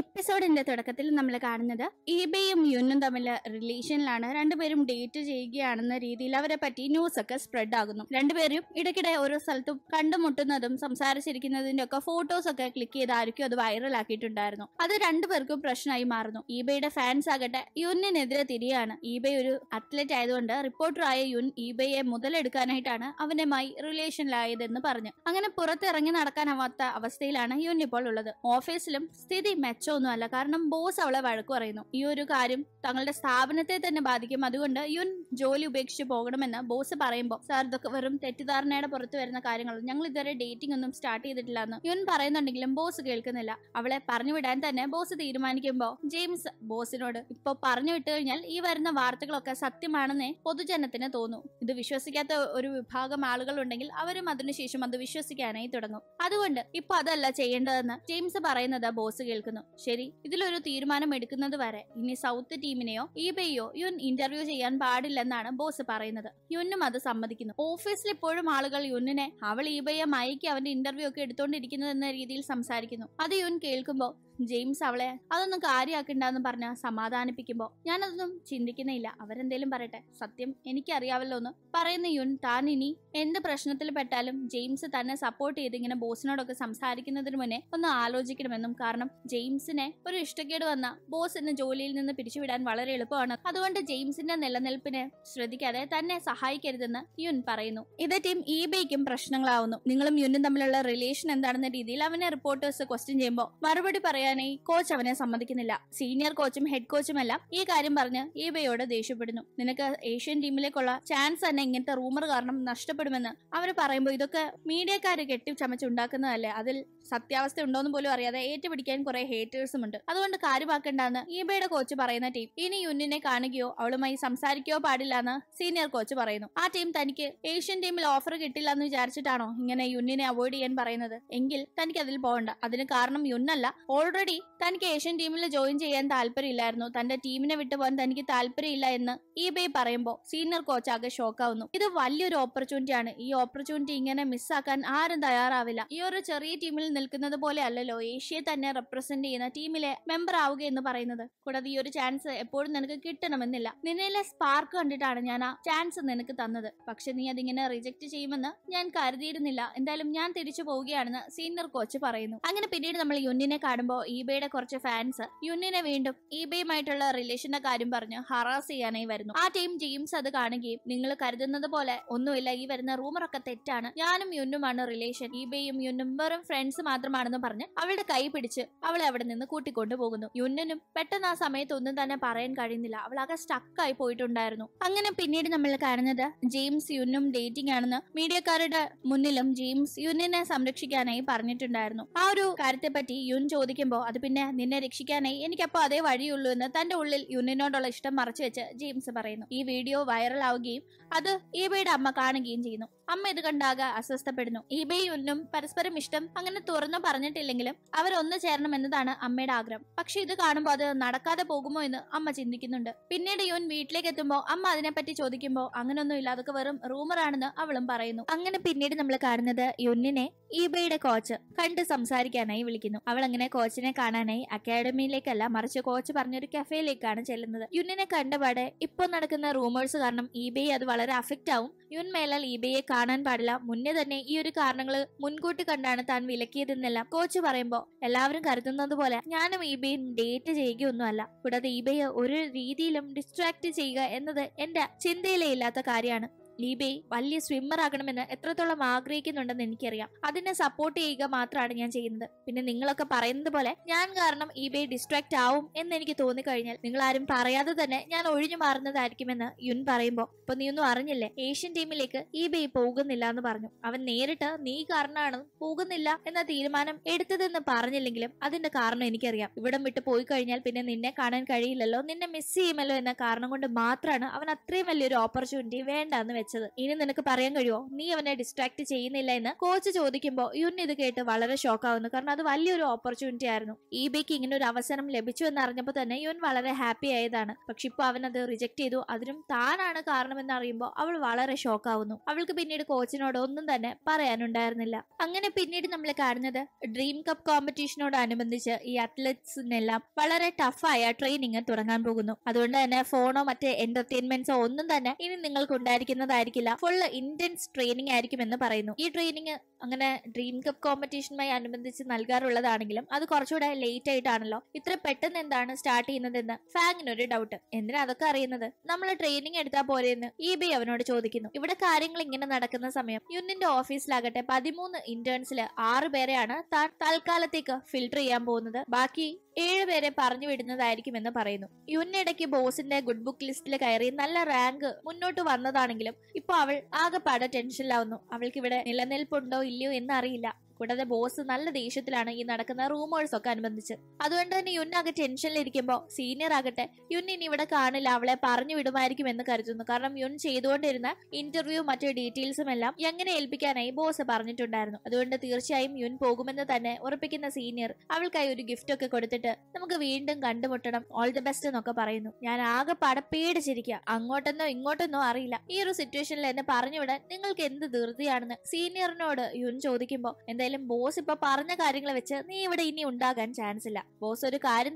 എപ്പിസോഡിന്റെ തുടക്കത്തിൽ നമ്മൾ കാണുന്നത് ഈബയും യുന്നും തമ്മിൽ റിലേഷനിലാണ്. രണ്ടുപേരും ഡേറ്റ് ചെയ്യുകയാണെന്ന രീതിയിൽ അവരെ പറ്റി ന്യൂസ് ഒക്കെ സ്പ്രെഡ് ആകുന്നു. രണ്ടുപേരും ഇടയ്ക്കിടെ ഓരോ സ്ഥലത്തും കണ്ടുമുട്ടുന്നതും സംസാരിച്ചിരിക്കുന്നതിന്റെ ഒക്കെ ഫോട്ടോസ് ഒക്കെ ക്ലിക്ക് ചെയ്തായിരിക്കും അത് വൈറലാക്കിയിട്ടുണ്ടായിരുന്നു. അത് രണ്ടുപേർക്കും പ്രശ്നമായി മാറുന്നു. ഈബയുടെ ഫാൻസ് ആകട്ടെ യുന്നിനെതിരെ തിരിയാണ്. ഈബൈ ഒരു അത്ലറ്റ് ആയതുകൊണ്ട് റിപ്പോർട്ടറായ യുൻ ഈബയെ മുതലെടുക്കാനായിട്ടാണ് അവനുമായി റിലേഷനിലായതെന്ന് പറഞ്ഞു. അങ്ങനെ പുറത്തിറങ്ങി നടക്കാനാവാത്ത അവസ്ഥയിലാണ് യുൻ ഇപ്പോൾ ഉള്ളത്. ഓഫീസിലും സ്ഥിതി മെച്ചമൊന്നും അല്ല. കാരണം ബോസ് അവളെ വഴക്കു പറയുന്നു. ഈ ഒരു കാര്യം തങ്ങളുടെ സ്ഥാപനത്തെ തന്നെ ബാധിക്കും. അതുകൊണ്ട് യുൻ ജോലി ഉപേക്ഷിച്ച് പോകണമെന്ന് ബോസ് പറയുമ്പോൾ സാർ ഇതൊക്കെ വെറും തെറ്റിദ്ധാരണയുടെ പുറത്തു വരുന്ന കാര്യങ്ങൾ, ഞങ്ങൾ ഇതുവരെ ഡേറ്റിംഗ് ഒന്നും സ്റ്റാർട്ട് ചെയ്തിട്ടില്ല എന്ന് യുൻ പറയുന്നുണ്ടെങ്കിലും ബോസ് കേൾക്കുന്നില്ല. അവളെ പറഞ്ഞുവിടാൻ തന്നെ ബോസ് തീരുമാനിക്കുമ്പോൾ ജെയിംസ് ബോസിനോട് ഇപ്പൊ പറഞ്ഞു വിട്ടു കഴിഞ്ഞാൽ ഈ വരുന്ന വാർത്തകളൊക്കെ സത്യമാണെന്നേ പൊതുജനത്തിന് തോന്നും. ഇത് വിശ്വസിക്കാത്ത ഒരു വിഭാഗം ആളുകൾ ഉണ്ടെങ്കിൽ അവരും അതിനുശേഷം അത് വിശ്വസിക്കാനായി തുടങ്ങും. അതുകൊണ്ട് ഇപ്പൊ അതല്ല ചെയ്യേണ്ടതെന്ന് ജെയിംസ് പറയുന്നത് ബോസ് കേൾക്കുന്നു. ശരി, ഇതിലൊരു തീരുമാനം എടുക്കുന്നത് വരെ ഇനി സൗത്ത് ടീമിനെയോ ഈബേയോ യുൻ ഇന്റർവ്യൂ ചെയ്യാൻ പാടില്ലെന്നാണ് ബോസ് പറയുന്നത്. യുന്നും അത് സമ്മതിക്കുന്നു. ഓഫീസിൽ ഇപ്പോഴും ആളുകൾ യുന്നിനെ അവൾ ഈബയെ മയക്കി അവന്റെ ഇന്റർവ്യൂ ഒക്കെ എടുത്തോണ്ടിരിക്കുന്നത് എന്ന രീതിയിൽ സംസാരിക്കുന്നു. അത് യുൻ കേൾക്കുമ്പോൾ ജെയിംസ് അവളെ അതൊന്നും കാര്യമാക്കണ്ടെന്ന് പറഞ്ഞ് സമാധാനിപ്പിക്കുമ്പോൾ ഞാനതൊന്നും ചിന്തിക്കുന്നില്ല, അവരെന്തേലും പറയട്ടെ, സത്യം എനിക്കറിയാവല്ലോ എന്ന് പറയുന്ന യുൻ താൻ ഇനി എന്ത് പ്രശ്നത്തിൽ പെട്ടാലും ജെയിംസ് തന്നെ സപ്പോർട്ട് ചെയ്ത് ഇങ്ങനെ ബോസിനോടൊക്കെ സംസാരിക്കുന്നതിന് മുന്നേ ഒന്ന് ആലോചിക്കണമെന്നും കാരണം ജെയിംസിനെ ഒരു ഇഷ്ടക്കേട് വന്ന ബോസിന് ജോലിയിൽ നിന്ന് പിരിച്ചുവിടാൻ വളരെ എളുപ്പമാണ്. അതുകൊണ്ട് ജെയിംസിന്റെ നിലനിൽപ്പിനെ ശ്രദ്ധിക്കാതെ തന്നെ സഹായിക്കരുതെന്ന് യുൻ പറയുന്നു. ഇതേ ടീം ഈബേക്കും പ്രശ്നങ്ങളാവുന്നു. നിങ്ങളും യുനും തമ്മിലുള്ള റിലേഷൻ എന്താണെന്ന രീതിയിൽ അവനെ റിപ്പോർട്ടേഴ്സ് ക്വസ്റ്റ്യൻ ചെയ്യുമ്പോൾ മറുപടി പറയാൻ കോച്ച് അവനെ സമ്മതിക്കുന്നില്ല. സീനിയർ കോച്ചും ഹെഡ് കോച്ചും എല്ലാം ഈ കാര്യം പറഞ്ഞ് ഈബയോട് ദേഷ്യപ്പെടുന്നു. നിനക്ക് ഏഷ്യൻ ടീമിലേക്കുള്ള ചാൻസ് തന്നെ ഇങ്ങനത്തെ റൂമർ കാരണം നഷ്ടപ്പെടുമെന്ന് അവര് പറയുമ്പോൾ ഇതൊക്കെ മീഡിയക്കാര് കെട്ടിച്ചമച്ചുണ്ടാക്കുന്നതല്ലേ, അതിൽ സത്യാവസ്ഥ ഉണ്ടോന്ന് പോലും അറിയാതെ ഏറ്റുപിടിക്കാൻ കുറെ ഹേറ്റേഴ്സും ഉണ്ട്, അതുകൊണ്ട് കാര്യമാക്കണ്ടെന്ന് ഈബയുടെ കോച്ച് പറയുന്ന ടീം ഇനി യുന്നിനെ കാണുകയോ അവളുമായി സംസാരിക്കുകയോ പാടില്ല എന്ന് സീനിയർ കോച്ച് പറയുന്നു. ആ ടീം തനിക്ക് ഏഷ്യൻ ടീമിൽ ഓഫർ കിട്ടില്ല എന്ന് വിചാരിച്ചിട്ടാണോ ഇങ്ങനെ യുന്നിനെ അവോയ്ഡ് ചെയ്യാൻ പറയുന്നത്? എങ്കിൽ തനിക്ക് അതിൽ പോകണ്ട. അതിന് കാരണം യുന്നല്ല, ഓൾറെഡി തനിക്ക് ഏഷ്യൻ ടീമിൽ ജോയിൻ ചെയ്യാൻ താല്പര്യമില്ലായിരുന്നു, തന്റെ ടീമിനെ വിട്ടുപോകാൻ തനിക്ക് താല്പര്യമില്ല എന്ന് ഈബേ പറയുമ്പോൾ സീനിയർ കോച്ച് ആകെ ഷോക്കാവുന്നു. ഇത് വലിയൊരു ഓപ്പർച്യൂണിറ്റിയാണ്. ഈ ഓപ്പർച്യൂണിറ്റി ഇങ്ങനെ മിസ്സാക്കാൻ ആരും തയ്യാറാവില്ല. ഈ ഒരു ചെറിയ ടീമിൽ നിൽക്കുന്നത് പോലെ അല്ലല്ലോ ഏഷ്യയെ തന്നെ റെപ്രസെന്റ് ചെയ്യുന്ന ടീമിലെ മെമ്പർ ആവുക എന്ന് പറയുന്നത്. കൂടാതെ ഈ ഒരു ചാൻസ് എപ്പോഴും നിനക്ക് കിട്ടണമെന്നില്ല. നിന്നയിലെ സ്പാർക്ക് കണ്ടിട്ടാണ് ഞാൻ ആ ചാൻസ് നിനക്ക് തന്നത്, പക്ഷെ നീ അതിങ്ങനെ റിജക്ട് ചെയ്യുമെന്ന് ഞാൻ കരുതിയിരുന്നില്ല. എന്തായാലും ഞാൻ തിരിച്ചു പോവുകയാണെന്ന് സീനിയർ കോച്ച് പറയുന്നു. അങ്ങനെ പിന്നീട് നമ്മൾ യുന്നിനെ കാണുമ്പോൾ ഈബയുടെ കുറച്ച് ഫാൻസ് യുന്നിനെ വീണ്ടും ഈബയുമായിട്ടുള്ള റിലേഷന്റെ കാര്യം പറഞ്ഞ് ഹറാസ് ചെയ്യാനായി വരുന്നു. ആ ടീം ജെയിംസ് അത് കാണുകയും നിങ്ങൾ കരുതുന്നത് പോലെ ഒന്നുമില്ല, ഈ വരുന്ന റൂമറൊക്കെ തെറ്റാണ്, ഞാനും യുന്നുമാണ് റിലേഷൻ, ഈബയും യുന്നും വെറും ഫ്രണ്ട്സ് മാത്രമാണെന്ന് പറഞ്ഞ് അവളുടെ കൈ പിടിച്ച് അവളെ അവിടെ നിന്ന് കൂട്ടിക്കൊണ്ടുപോകുന്നു. യുന്നിനും പെട്ടെന്ന് ആ സമയത്ത് ഒന്നും തന്നെ പറയാൻ കഴിയുന്നില്ല. അവളാകെ സ്റ്റക്കായി പോയിട്ടുണ്ടായിരുന്നു. അങ്ങനെ പിന്നീട് നമ്മൾ കാണുന്നത് ജെയിംസ് യുന്നും ഡേറ്റിംഗ് ആണെന്ന് മീഡിയക്കാരുടെ മുന്നിലും ജെയിംസ് യുന്നിനെ സംരക്ഷിക്കാനായി പറഞ്ഞിട്ടുണ്ടായിരുന്നു. ആ ഒരു കാര്യത്തെപ്പറ്റി യുൻ ചോദിക്കും അത് പിന്നെ നിന്നെ രക്ഷിക്കാനായി എനിക്കപ്പോ അതേ വഴിയുള്ളൂ എന്ന് തന്റെ ഉള്ളിൽ യുന്നിനോടുള്ള ഇഷ്ടം മറച്ചു വെച്ച് ജെയിംസ് പറയുന്നു. ഈ വീഡിയോ വൈറലാവുകയും അത് ഈബയുടെ അമ്മ കാണുകയും ചെയ്യുന്നു. അമ്മ ഇത് കണ്ടാകെ അസ്വസ്ഥപ്പെടുന്നു. ഈബയും യുന്നും പരസ്പരം ഇഷ്ടം അങ്ങനെ തുറന്നു പറഞ്ഞിട്ടില്ലെങ്കിലും അവരൊന്നു ചേരണം എന്നതാണ് അമ്മയുടെ ആഗ്രഹം. പക്ഷെ ഇത് കാണുമ്പോൾ അത് നടക്കാതെ പോകുമോ എന്ന് അമ്മ ചിന്തിക്കുന്നുണ്ട്. പിന്നീട് യുൻ വീട്ടിലേക്ക് എത്തുമ്പോൾ അമ്മ അതിനെപ്പറ്റി ചോദിക്കുമ്പോൾ അങ്ങനൊന്നുമില്ല, അതൊക്കെ വെറും റൂമറാണെന്ന് അവളും പറയുന്നു. അങ്ങനെ പിന്നീട് നമ്മൾ കാണുന്നത് യുന്നിനെ ഈബയുടെ കോച്ച് കണ്ട് സംസാരിക്കാനായി വിളിക്കുന്നു. അവൾ അങ്ങനെ കോച്ചിനെ കാണാനായി അക്കാഡമിയിലേക്കല്ല മറിച്ച് കോച്ച് പറഞ്ഞൊരു കഫേയിലേക്കാണ് ചെല്ലുന്നത്. യുന്നിനെ കണ്ടപാടെ ഇപ്പൊ നടക്കുന്ന റൂമേഴ്സ് കാരണം ഈബൈ അത് വളരെ അഫക്റ്റ് ആവും. യുൻ മേലാൽ ഈബയെ കാണാൻ പാടില്ല, മുന്നേ തന്നെ ഈ ഒരു കാരണങ്ങള് മുൻകൂട്ടി കണ്ടാണ് താൻ വിലക്കിയതെന്നെല്ലാം കോച്ച് പറയുമ്പോ എല്ലാവരും കരുതുന്നത് പോലെ ഞാനും ഈബയും ഡേറ്റ് ചെയ്യുകയൊന്നുമല്ല, കൂടാതെ ഈബയെ ഒരു രീതിയിലും ഡിസ്ട്രാക്ട് ചെയ്യുക എന്നത് എന്റെ ചിന്തയിലേ ഇല്ലാത്ത കാര്യമാണ്. ഈബൈ വലിയ സ്വിമ്മർ ആകണമെന്ന് എത്രത്തോളം ആഗ്രഹിക്കുന്നുണ്ടെന്ന് എനിക്കറിയാം, അതിനെ സപ്പോർട്ട് ചെയ്യുക മാത്രമാണ് ഞാൻ ചെയ്യുന്നത്. പിന്നെ നിങ്ങളൊക്കെ പറയുന്നത് പോലെ ഞാൻ കാരണം ഈബൈ ഡിസ്ട്രാക്ട് ആവും എന്ന് എനിക്ക് തോന്നിക്കഴിഞ്ഞാൽ നിങ്ങൾ ആരും പറയാതെ തന്നെ ഞാൻ ഒഴിഞ്ഞു മാറുന്നതായിരിക്കുമെന്ന് യുൻ പറയുമ്പോൾ ഇപ്പൊ നീ ഒന്നും അറിഞ്ഞില്ലേ, ഏഷ്യൻ ടീമിലേക്ക് ഈബൈ പോകുന്നില്ല എന്ന് പറഞ്ഞു. അവൻ നേരിട്ട് നീ കാരണമാണ് പോകുന്നില്ല എന്ന തീരുമാനം എടുത്തതെന്ന് പറഞ്ഞില്ലെങ്കിലും അതിന്റെ കാരണം എനിക്കറിയാം. ഇവിടം വിട്ട് പോയി കഴിഞ്ഞാൽ പിന്നെ നിന്നെ കാണാൻ കഴിയില്ലല്ലോ, നിന്നെ മിസ് ചെയ്യുമല്ലോ എന്ന കാരണം കൊണ്ട് മാത്രമാണ് അവൻ അത്രയും വലിയൊരു ഓപ്പർച്യൂണിറ്റി വേണ്ടെന്ന് വെച്ചത്. വെച്ചത്. ഇനി നിനക്ക് പറയാൻ കഴിയുമോ നീ അവനെ ഡിസ്ട്രാക്ട് ചെയ്യുന്നില്ല എന്ന്? കോച്ച് ചോദിക്കുമ്പോൾ യുൻ ഇത് കേട്ട് വളരെ ഷോക്കാവുന്നു. കാരണം അത് വലിയൊരു ഓപ്പർച്യൂണിറ്റി ആയിരുന്നു. ഈബിക്ക് ഇങ്ങനെ ഒരു അവസരം ലഭിച്ചു എന്നറിഞ്ഞപ്പോൾ തന്നെ യുൻ വളരെ ഹാപ്പി ആയതാണ്. പക്ഷെ ഇപ്പോൾ അവൻ അത് റിജക്ട് ചെയ്തു, അതിനും താനാണ് കാരണമെന്ന് അറിയുമ്പോൾ അവൾ വളരെ ഷോക്കാവുന്നു. അവൾക്ക് പിന്നീട് കോച്ചിനോട് ഒന്നും തന്നെ പറയാനുണ്ടായിരുന്നില്ല. അങ്ങനെ പിന്നീട് നമ്മൾ കാണുന്നത് ഡ്രീം കപ്പ് കോമ്പറ്റീഷനോടനുബന്ധിച്ച് ഈ അത്ലറ്റ്സിനെല്ലാം വളരെ ടഫായ ട്രെയിനിങ് തുടങ്ങാൻ പോകുന്നു. അതുകൊണ്ട് തന്നെ ഫോണോ മറ്റ് എന്റർടൈൻമെന്റ്സോ ഒന്നും തന്നെ ഇനി നിങ്ങൾക്ക് ഉണ്ടായിരിക്കുന്നതായിരിക്കില്ല. ഫുൾ ഇന്റൻസ് ട്രെയിനിങ് ആയിരിക്കുമെന്ന് പറയുന്നു. ഈ ട്രെയിനിങ് അങ്ങനെ ഡ്രീം കപ്പ് കോമ്പറ്റീഷനുമായി അനുബന്ധിച്ച് നൽകാറുള്ളതാണെങ്കിലും അത് കുറച്ചുകൂടെ ലേറ്റ് ആയിട്ടാണല്ലോ. ഇത്ര പെട്ടെന്ന് എന്താണ് സ്റ്റാർട്ട് ചെയ്യുന്നതെന്ന് ഫാങ്ങിനൊരു ഡൗട്ട്. എന്തിനാ അതൊക്കെ അറിയുന്നത്, നമ്മൾ ട്രെയിനിങ് എടുത്താൽ പോരെയെന്ന് ഈബി അവനോട് ചോദിക്കുന്നു. ഇവിടെ കാര്യങ്ങൾ ഇങ്ങനെ നടക്കുന്ന സമയം യുന്നിന്റെ ഓഫീസിലാകട്ടെ 13 ഇന്റേൺസിൽ 6 പേരെയാണ് താൻ തൽക്കാലത്തേക്ക് ഫിൽട്ടർ ചെയ്യാൻ പോകുന്നത്. ബാക്കി 7 പേരെ പറഞ്ഞു വിടുന്നതായിരിക്കുമെന്ന് പറയുന്നു. യുന്നിടയ്ക്ക് ബോസിന്റെ ഗുഡ് ബുക്ക് ലിസ്റ്റിൽ കയറി നല്ല റാങ്ക് മുന്നോട്ട് വന്നതാണെങ്കിലും ഇപ്പൊ അവൾ ആകെപ്പാടെ ടെൻഷനിലാവുന്നു. അവൾക്ക് ഇവിടെ നിലനിൽപ്പുണ്ടോ ഇല്ലയോ എന്നറിയില്ല. കൂടാതെ ബോസ് നല്ല ദേഷ്യത്തിലാണ് ഈ നടക്കുന്ന റൂമേഴ്സ് ഒക്കെ അനുബന്ധിച്ച്. അതുകൊണ്ട് തന്നെ യുന്നാകെ ടെൻഷനിലിരിക്കുമ്പോൾ സീനിയർ ആകട്ടെ യുൻ ഇനി ഇവിടെ കാണില്ല, അവളെ പറഞ്ഞു വിടുമായിരിക്കും എന്ന് കരുതുന്നു. കാരണം യുൻ ചെയ്തുകൊണ്ടിരുന്ന ഇന്റർവ്യൂ മറ്റു ഡീറ്റെയിൽസും എല്ലാം എങ്ങനെ ഏൽപ്പിക്കാനായി ബോസ് പറഞ്ഞിട്ടുണ്ടായിരുന്നു. അതുകൊണ്ട് തീർച്ചയായും യുൻ പോകുമെന്ന് തന്നെ ഉറപ്പിക്കുന്ന സീനിയർ അവൾക്കായി ഒരു ഗിഫ്റ്റ് ഒക്കെ കൊടുത്തിട്ട് നമുക്ക് വീണ്ടും കണ്ടുമുട്ടണം, ഓൾ ദി ബെസ്റ്റ് എന്നൊക്കെ പറയുന്നു. ഞാൻ ആകെ പടപ്പേടിച്ചിരിക്കുക, അങ്ങോട്ടെന്നോ ഇങ്ങോട്ടെന്നോ അറിയില്ല. ഈ ഒരു സിറ്റുവേഷനിൽ എന്നെ പറഞ്ഞുവിടാൻ നിങ്ങൾക്ക് എന്ത് ധൃതിയാണെന്ന് സീനിയറിനോട് യുൻ ചോദിക്കുമ്പോൾ ബോസ് ഇപ്പൊ പറഞ്ഞ കാര്യങ്ങൾ വെച്ച് നീ ഇവിടെ ഇനി ഉണ്ടാകാൻ ചാൻസ് ഇല്ല. ബോസ് ഒരു കാര്യം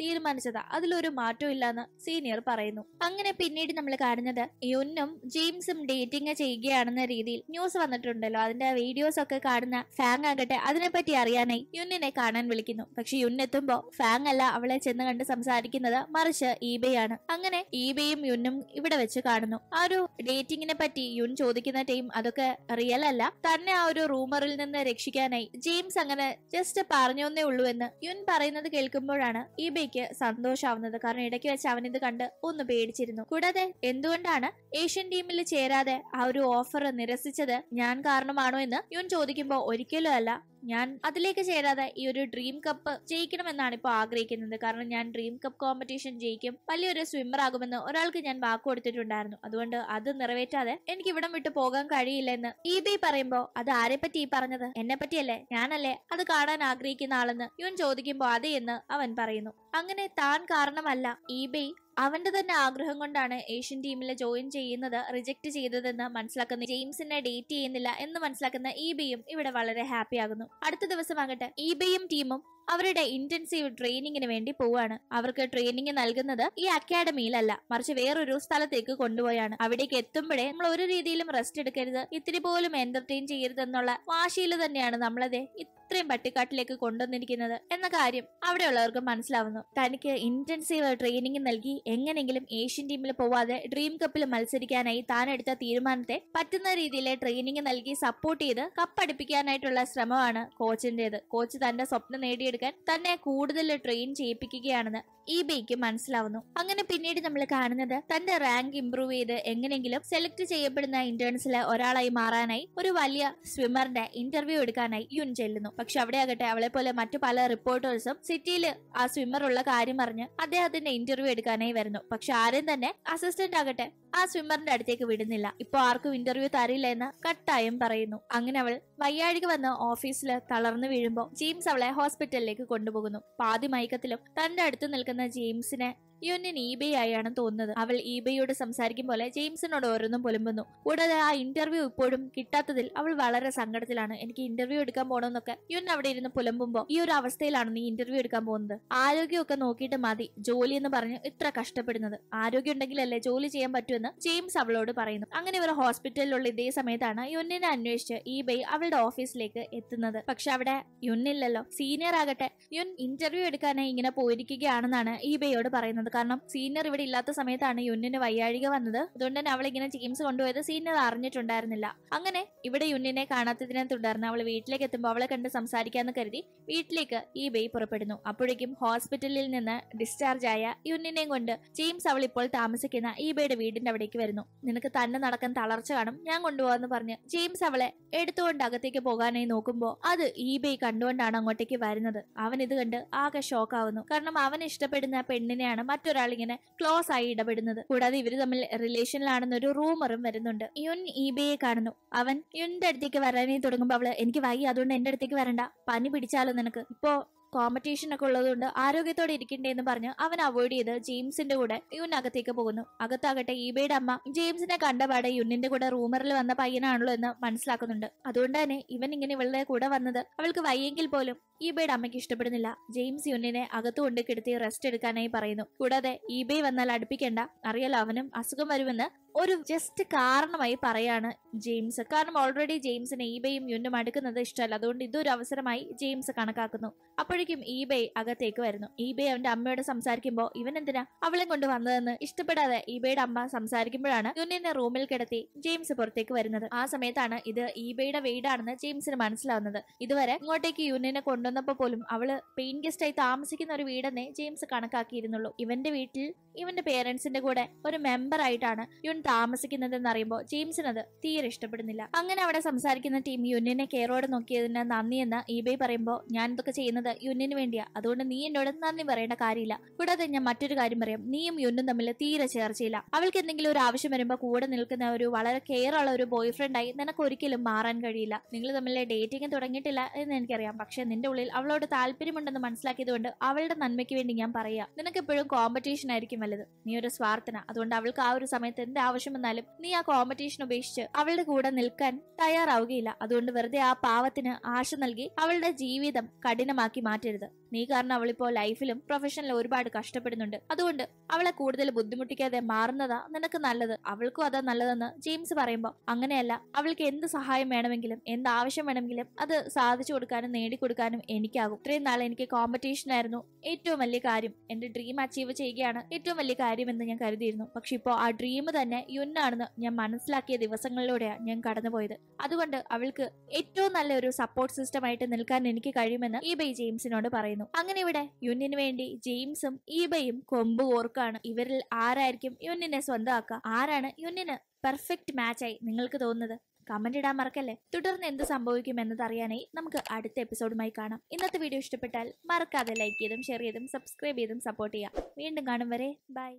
തീരുമാനിച്ചതാ, അതിലൊരു മാറ്റവും ഇല്ലെന്ന് സീനിയർ പറയുന്നു. അങ്ങനെ പിന്നീട് നമ്മൾ കാണുന്നത് യുന്നും ജെയിംസും ഡേറ്റിംഗ് ചെയ്യുകയാണെന്ന രീതിയിൽ ന്യൂസ് വന്നിട്ടുണ്ടല്ലോ. അതിന്റെ വീഡിയോസ് ഒക്കെ കാണുന്ന ഫാങ് ആകട്ടെ അതിനെപ്പറ്റി അറിയാനായി യുന്നിനെ കാണാൻ വിളിക്കുന്നു. പക്ഷെ യുൻ എത്തുമ്പോ ഫാങ് അല്ല അവളെ ചെന്ന് കണ്ട് സംസാരിക്കുന്നത്, മറിച്ച് ഈബെയാണ്. അങ്ങനെ ഈബെയും യുന്നും ഇവിടെ വെച്ച് കാണുന്നു. ആ ഒരു ഡേറ്റിങ്ങിനെ പറ്റി യുൻ ചോദിക്കുന്ന ടൈം അതൊക്കെ റിയൽ അല്ല, തന്നെ ആ ഒരു റൂമറിൽ നിന്ന് രക്ഷിക്കാനായി ജെയിംസ് അങ്ങനെ ജസ്റ്റ് പറഞ്ഞേ ഉള്ളൂ എന്ന് യുൻ പറയുന്നത് കേൾക്കുമ്പോഴാണ് ഈബയ്ക്ക് സന്തോഷമാവുന്നത്. കാരണം ഇടയ്ക്ക് വെച്ച് അവൻ ഇത് കണ്ട് ഒന്ന് പേടിച്ചിരുന്നു. കൂടാതെ എന്തുകൊണ്ടാണ് ഏഷ്യൻ ടീമിൽ ചേരാതെ ആ ഒരു ഓഫർ നിരസിച്ചത് ഞാൻ കാരണമാണോ എന്ന് യുൻ ചോദിക്കുമ്പോൾ ഒരിക്കലും അല്ല, ഞാൻ അതിലേക്ക് ചേരാതെ ഈ ഒരു ഡ്രീം കപ്പ് ജയിക്കണമെന്നാണ് ഇപ്പോൾ ആഗ്രഹിക്കുന്നത്. കാരണം ഞാൻ ഡ്രീം കപ്പ് കോമ്പറ്റീഷൻ ജയിക്കും, വലിയൊരു സ്വിമ്മർ ആകുമെന്ന് ഒരാൾക്ക് ഞാൻ വാക്ക് കൊടുത്തിട്ടുണ്ടായിരുന്നു. അതുകൊണ്ട് അത് നിറവേറ്റാതെ എനിക്ക് ഇവിടം വിട്ടു പോകാൻ കഴിയില്ല എന്ന് ഈബി പറയുമ്പോൾ അത് ആരെ പറ്റി ഈ പറഞ്ഞത്, എന്നെ പറ്റിയല്ലേ, ഞാനല്ലേ അത് കാണാൻ ആഗ്രഹിക്കുന്ന ആളെന്ന് യുൻ ചോദിക്കുമ്പോൾ അതേ എന്ന് അവൻ പറയുന്നു. അങ്ങനെ താൻ കാരണമല്ല ഈബി അവന്റെ തന്നെ ആഗ്രഹം കൊണ്ടാണ് ഏഷ്യൻ ടീമിൽ ജോയിൻ ചെയ്യുന്നത് റിജക്ട് ചെയ്തതെന്ന് മനസ്സിലാക്കുന്ന ജെയിംസിനെ ഡേറ്റ് ചെയ്യുന്നില്ല എന്ന് മനസ്സിലാക്കുന്ന ഈബിയും ഇവിടെ വളരെ ഹാപ്പി ആകുന്നു. അടുത്ത ദിവസമാകട്ടെ ഈബിയും ടീമും അവരുടെ ഇന്റൻസീവ് ട്രെയിനിങ്ങിന് വേണ്ടി പോവാണ്. അവർക്ക് ട്രെയിനിങ് നൽകുന്നത് ഈ അക്കാഡമിയിലല്ല, മറിച്ച് വേറൊരു സ്ഥലത്തേക്ക് കൊണ്ടുപോയാണ്. അവിടേക്ക് എത്തുമ്പോഴേ നമ്മൾ ഒരു രീതിയിലും റെസ്റ്റ് എടുക്കരുത്, ഇത്തിരി പോലും എന്റർടൈൻ ചെയ്യരുതെന്നുള്ള വാശിയിൽ തന്നെയാണ് നമ്മളത് ഇത്രയും പട്ടിക്കാട്ടിലേക്ക് കൊണ്ടുവന്നിരിക്കുന്നത് എന്ന കാര്യം അവിടെയുള്ളവർക്ക് മനസ്സിലാവുന്നു. തനിക്ക് ഇന്റൻസീവ് ട്രെയിനിങ് നൽകി എങ്ങനെങ്കിലും ഏഷ്യൻ ടീമിൽ പോവാതെ ഡ്രീം കപ്പിൽ മത്സരിക്കാനായി താനെടുത്ത തീരുമാനത്തെ പറ്റുന്ന രീതിയിലെ ട്രെയിനിങ് നൽകി സപ്പോർട്ട് ചെയ്ത് കപ്പടിപ്പിക്കാനായിട്ടുള്ള ശ്രമമാണ് കോച്ചിന്റേത്. കോച്ച് തന്റെ സ്വപ്നം നേടിയെടുക്കാൻ തന്നെ കൂടുതൽ ട്രെയിൻ ചെയ്യിപ്പിക്കുകയാണെന്ന് ഈബിക്ക് മനസ്സിലാവുന്നു. അങ്ങനെ പിന്നീട് നമ്മൾ കാണുന്നത് തന്റെ റാങ്ക് ഇംപ്രൂവ് ചെയ്ത് എങ്ങനെങ്കിലും സെലക്ട് ചെയ്യപ്പെടുന്ന ഇന്റേൺസിലെ ഒരാളായി മാറാനായി ഒരു വലിയ സ്വിമ്മറിന്റെ ഇന്റർവ്യൂ എടുക്കാനായി യുൻ ചെല്ലുന്നു. പക്ഷെ അവിടെ ആകട്ടെ അവളെ പോലെ മറ്റു പല റിപ്പോർട്ടേഴ്സും സിറ്റിയിൽ ആ സ്വിമ്മർ ഉള്ള കാര്യം അറിഞ്ഞ് അദ്ദേഹത്തിന്റെ ഇന്റർവ്യൂ എടുക്കാനായി വരുന്നു. പക്ഷെ ആരും തന്നെ അസിസ്റ്റന്റ് ആകട്ടെ ആ സ്വിമ്മറിന്റെ അടുത്തേക്ക് വിടുന്നില്ല. ഇപ്പൊ ആർക്കും ഇന്റർവ്യൂ തരില്ല എന്ന് കട്ടായം പറയുന്നു. അങ്ങനെ അവൾ വയ്യാഴിക വന്ന് ഓഫീസിൽ തളർന്നു വീഴുമ്പോൾ ജെയിംസ് അവളെ ഹോസ്പിറ്റലിലേക്ക് കൊണ്ടുപോകുന്നു. പാതി മയക്കത്തിലും തന്റെ അടുത്ത് നിൽക്കുന്ന ജെയിംസിനെ യുന്നിന് ഈബെ ആയാണ് തോന്നുന്നത്. അവൾ ഈബെയോട് സംസാരിക്കും പോലെ ജെയിംസിനോട് ഓരോന്നും പുലമ്പുന്നു. കൂടാതെ ആ ഇന്റർവ്യൂ ഇപ്പോഴും കിട്ടാത്തതിൽ അവൾ വളരെ സങ്കടത്തിലാണ്. എനിക്ക് ഇന്റർവ്യൂ എടുക്കാൻ പോകണമെന്നൊക്കെ യുൻ അവിടെ ഇരുന്ന് പുലമ്പുമ്പോൾ ഈ ഒരു അവസ്ഥയിലാണ് നീ ഇന്റർവ്യൂ എടുക്കാൻ പോകുന്നത്, ആരോഗ്യമൊക്കെ നോക്കിയിട്ട് മതി ജോലി എന്ന് പറഞ്ഞ് ഇത്ര കഷ്ടപ്പെടുന്നത്, ആരോഗ്യം ഉണ്ടെങ്കിലല്ലേ ജോലി ചെയ്യാൻ പറ്റുമെന്ന് ജെയിംസ് അവളോട് പറയുന്നു. അങ്ങനെ ഇവർ ഹോസ്പിറ്റലിലുള്ള ഇതേ സമയത്താണ് യുന്നിനെ അന്വേഷിച്ച് ഈബെ അവളുടെ ഓഫീസിലേക്ക് എത്തുന്നത്. പക്ഷെ അവിടെ യുന്നില്ലല്ലോ. സീനിയർ ആകട്ടെ യുൻ ഇന്റർവ്യൂ എടുക്കാനായി ഇങ്ങനെ പോയിരിക്കുകയാണെന്നാണ് ഈബെയോട് പറയുന്നത്. കാരണം സീനിയർ ഇവിടെ ഇല്ലാത്ത സമയത്താണ് യുന്നിന് വയ്യാഴിക വന്നത്. അതുകൊണ്ട് തന്നെ അവൾ ഇങ്ങനെ ജെയിംസ് കൊണ്ടുപോയത് സീനിയർ അറിഞ്ഞിട്ടുണ്ടായിരുന്നില്ല. അങ്ങനെ ഇവിടെ യുന്നിനെ കാണാത്തതിനെ തുടർന്ന് അവൾ വീട്ടിലേക്ക് എത്തുമ്പോൾ അവളെ കണ്ട് സംസാരിക്കാന്ന് കരുതി വീട്ടിലേക്ക് ഈബെ പുറപ്പെടുന്നു. അപ്പോഴേക്കും ഹോസ്പിറ്റലിൽ നിന്ന് ഡിസ്ചാർജ് ആയ യുന്നിനെയും കൊണ്ട് ജെയിംസ് അവൾ ഇപ്പോൾ താമസിക്കുന്ന ഈബെയുടെ വീടിന്റെ അവിടേക്ക് വരുന്നു. നിനക്ക് തന്നെ നടക്കാൻ തളർച്ച കാണും, ഞാൻ കൊണ്ടുപോകാന്ന് പറഞ്ഞ് ജെയിംസ് അവളെ എടുത്തുകൊണ്ട് അകത്തേക്ക് പോകാനായി നോക്കുമ്പോൾ അത് ഈബെ കണ്ടുകൊണ്ടാണ് അങ്ങോട്ടേക്ക് വരുന്നത്. അവൻ ഇത് കണ്ട് ആകെ ഷോക്കാവുന്നു. കാരണം അവൻ ഇഷ്ടപ്പെടുന്ന പെണ്ണിനെയാണ് മറ്റൊരാൾ ഇങ്ങനെ ക്ലോസ് ആയി ഇടപെടുന്നത്. കൂടാതെ ഇവര് തമ്മിൽ റിലേഷനിലാണെന്നൊരു റൂമറും വരുന്നുണ്ട്. യുൻ ഈബയെ കാണുന്നു. അവൻ യുന്റെ അടുത്തേക്ക് വരാനേ തുടങ്ങുമ്പോൾ അവള് എനിക്ക് വൈകി, അതുകൊണ്ട് എന്റെ അടുത്തേക്ക് വരണ്ട, പനി പിടിച്ചാലും നിനക്ക്, ഇപ്പോ കോമ്പറ്റീഷൻ ഒക്കെ ഉള്ളതുകൊണ്ട് ആരോഗ്യത്തോടെ ഇരിക്കണ്ടേ എന്ന് പറഞ്ഞ് അവൻ അവോയ്ഡ് ചെയ്ത് ജെയിംസിന്റെ കൂടെ യുൻ അകത്തേക്ക് പോകുന്നു. അകത്താകട്ടെ ഈബയുടെ അമ്മ ജെയിംസിനെ കണ്ടപാടെ യുന്നിന്റെ കൂടെ റൂമറിൽ വന്ന പയ്യനാണല്ലോ എന്ന് മനസ്സിലാക്കുന്നുണ്ട്. അതുകൊണ്ട് തന്നെ ഇവൻ ഇങ്ങനെ ഇവളുടെ കൂടെ വന്നത് അവൾക്ക് വയ്യെങ്കിൽ പോലും ഈബയുടെ അമ്മയ്ക്ക് ഇഷ്ടപ്പെടുന്നില്ല. ജെയിംസ് യുന്നിനെ അകത്തുകൊണ്ട് കിടത്തി റെസ്റ്റ് എടുക്കാനായി പറയുന്നു. കൂടാതെ ഈബേ വന്നാൽ അടുപ്പിക്കേണ്ട, അറിയാലോ അവനും അസുഖം വരുമെന്ന് ഒരു ജസ്റ്റ് കാരണമായി പറയാണ് ജെയിംസ്. കാരണം ഓൾറെഡി ജെയിംസിനെ ഈബയും യുന്നും അടുക്കുന്നത് ഇഷ്ടമല്ല. അതുകൊണ്ട് ഇതൊരു അവസരമായി ജെയിംസ് കണക്കാക്കുന്നു. അപ്പോഴേക്കും ഈബേ അകത്തേക്ക് വരുന്നു. ഈബേ അവന്റെ അമ്മയോട് സംസാരിക്കുമ്പോൾ ഇവൻ എന്തിനാ അവളെ കൊണ്ട് വന്നതെന്ന് ഇഷ്ടപ്പെടാതെ ഈബയുടെ അമ്മ സംസാരിക്കുമ്പോഴാണ് യുന്നിനെ റൂമിൽ കിടത്തി ജെയിംസ് പുറത്തേക്ക് വരുന്നത്. ആ സമയത്താണ് ഇത് ഈബയുടെ വീടാണെന്ന് ജെയിംസിന് മനസ്സിലാവുന്നത്. ഇതുവരെ ഇങ്ങോട്ടേക്ക് യുന്നിനെ കൊണ്ടുവന്നപ്പോൾ പോലും അവള് പെയിൻ ഗസ്റ്റായി താമസിക്കുന്ന ഒരു വീടെന്നേ ജെയിംസ് കണക്കാക്കിയിരുന്നുള്ളൂ. ഇവന്റെ വീട്ടിൽ ഇവന്റെ പേരൻസിന്റെ കൂടെ ഒരു മെമ്പർ ആയിട്ടാണ് യുൻ താമസിക്കുന്നതെന്ന് അറിയുമ്പോൾ ജെയിംസിനത് തീരെ ഇഷ്ടപ്പെടുന്നില്ല. അങ്ങനെ അവിടെ സംസാരിക്കുന്ന ടീം യുന്നിനെ കെയറോട് നോക്കിയതിന് നന്ദിയെന്ന് ഈബേ പറയുമ്പോൾ ഞാൻ ഇതൊക്കെ ചെയ്യുന്നത് യുന്നിന് വേണ്ടിയാ, അതുകൊണ്ട് നീ എന്നോട് നന്ദി പറയേണ്ട കാര്യമില്ല. കൂടാതെ ഞാൻ മറ്റൊരു കാര്യം പറയാം, നീയും യുന്നും തമ്മിൽ തീരെ ചേർച്ചയില്ല. അവൾക്ക് എന്തെങ്കിലും ഒരു ആവശ്യം വരുമ്പോൾ കൂടെ നിൽക്കുന്ന ഒരു വളരെ കെയർ ഉള്ള ഒരു ബോയ് ഫ്രണ്ടായി നിനക്ക് ഒരിക്കലും മാറാൻ കഴിയില്ല. നിങ്ങൾ തമ്മിലെ ഡേറ്റിംഗ് തുടങ്ങിയിട്ടില്ല എന്ന് എനിക്കറിയാം, പക്ഷെ നിന്റെ ഉള്ളിൽ അവളോട് താല്പര്യമുണ്ടെന്ന് മനസ്സിലാക്കിയതുകൊണ്ട് അവളുടെ നന്മയ്ക്ക് വേണ്ടി ഞാൻ പറയാ, നിനക്കെപ്പോഴും കോമ്പറ്റീഷൻ ആയിരിക്കും വലുത്, നീ ഒരു സ്വാർത്ഥന. അതുകൊണ്ട് അവൾക്ക് ആ ഒരു സമയത്ത് എന്ത് ആവശ്യം വന്നാലും നീ ആ കോമ്പറ്റീഷൻ ഉപേക്ഷിച്ച് അവളുടെ കൂടെ നിൽക്കാൻ തയ്യാറാവുകയില്ല. അതുകൊണ്ട് വെറുതെ ആ പാവത്തിന് ആശ നൽകി അവളുടെ ജീവിതം കഠിനമാക്കി മാറ്റരുത്. നീ കാരണം അവളിപ്പോ ലൈഫിലും പ്രൊഫഷനിലും ഒരുപാട് കഷ്ടപ്പെടുന്നുണ്ട്. അതുകൊണ്ട് അവളെ കൂടുതൽ ബുദ്ധിമുട്ടിക്കാതെ മാറുന്നതാ നിനക്ക് നല്ലത്, അവൾക്കും അതാ നല്ലതെന്ന് ജെയിംസ് പറയുമ്പോൾ അങ്ങനെയല്ല, അവൾക്ക് എന്ത് സഹായം വേണമെങ്കിലും എന്ത് ആവശ്യം വേണമെങ്കിലും അത് സാധിച്ചു കൊടുക്കാനും നേടിക്കൊടുക്കാനും എനിക്കാകും. ഇത്രയും നാളെ എനിക്ക് കോമ്പറ്റീഷൻ ആയിരുന്നു ഏറ്റവും വലിയ കാര്യം, എന്റെ ഡ്രീം അച്ചീവ് ചെയ്യുകയാണ് ഏറ്റവും വലിയ കാര്യമെന്ന് ഞാൻ കരുതിയിരുന്നു. പക്ഷെ ഇപ്പോൾ ആ ഡ്രീം തന്നെ യുന്നാണെന്ന് ഞാൻ മനസ്സിലാക്കിയ ദിവസങ്ങളിലൂടെയാണ് ഞാൻ കടന്നുപോയത്. അതുകൊണ്ട് അവൾക്ക് ഏറ്റവും നല്ലൊരു സപ്പോർട്ട് സിസ്റ്റമായിട്ട് നിൽക്കാൻ എനിക്ക് കഴിയുമെന്ന് ഈബേ ജെയിംസിനോട് പറയുന്നു. അങ്ങനെ ഇവിടെ യുന്നിന് വേണ്ടി ജെയിംസും ഈബയും കൊമ്പ് ഓർക്കാണ്. ഇവരിൽ ആരായിരിക്കും യുന്നിനെ സ്വന്തമാക്കുക? ആരാണ് യുന്നിന് പെർഫെക്റ്റ് മാച്ചായി നിങ്ങൾക്ക് തോന്നുന്നത്? കമന്റ് ഇടാൻ മറക്കല്ലേ. തുടർന്ന് എന്ത് സംഭവിക്കും എന്നതറിയാനായി നമുക്ക് അടുത്ത എപ്പിസോഡുമായി കാണാം. ഇന്നത്തെ വീഡിയോ ഇഷ്ടപ്പെട്ടാൽ മറക്കാതെ ലൈക്ക് ചെയ്തും ഷെയർ ചെയ്തും സബ്സ്ക്രൈബ് ചെയ്തും സപ്പോർട്ട് ചെയ്യാം. വീണ്ടും കാണും വരെ ബൈ.